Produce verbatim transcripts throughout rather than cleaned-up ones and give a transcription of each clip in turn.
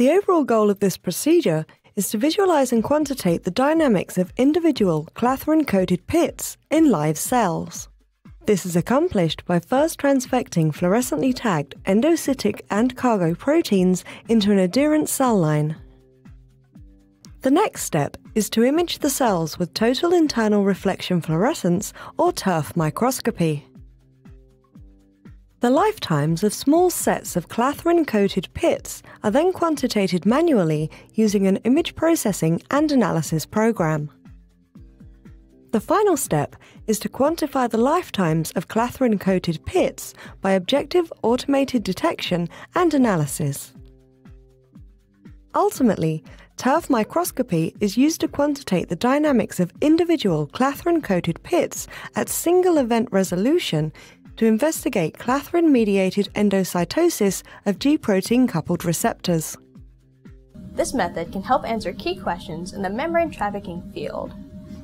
The overall goal of this procedure is to visualize and quantitate the dynamics of individual clathrin-coated pits in live cells. This is accomplished by first transfecting fluorescently tagged endocytic and cargo proteins into an adherent cell line. The next step is to image the cells with total internal reflection fluorescence or TIRF microscopy. The lifetimes of small sets of clathrin-coated pits are then quantitated manually using an image processing and analysis program. The final step is to quantify the lifetimes of clathrin-coated pits by objective automated detection and analysis. Ultimately, TIRF microscopy is used to quantitate the dynamics of individual clathrin-coated pits at single event resolution to investigate clathrin-mediated endocytosis of G protein-coupled receptors. This method can help answer key questions in the membrane trafficking field,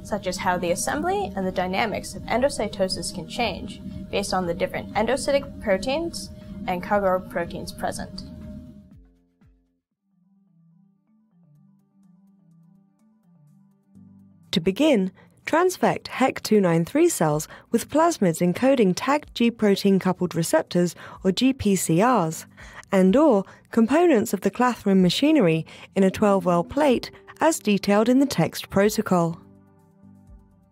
such as how the assembly and the dynamics of endocytosis can change based on the different endocytic proteins and cargo proteins present. To begin, transfect H E K two ninety-three cells with plasmids encoding tagged G protein-coupled receptors, or G P C Rs, and/or components of the clathrin machinery in a twelve well plate as detailed in the text protocol.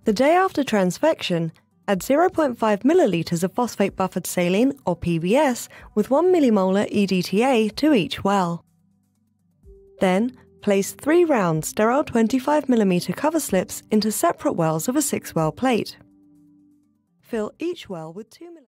The day after transfection, add zero point five milliliters of phosphate-buffered saline, or P B S, with one millimolar E D T A to each well. Then, place three round sterile twenty-five millimeter cover slips into separate wells of a six well plate. Fill each well with two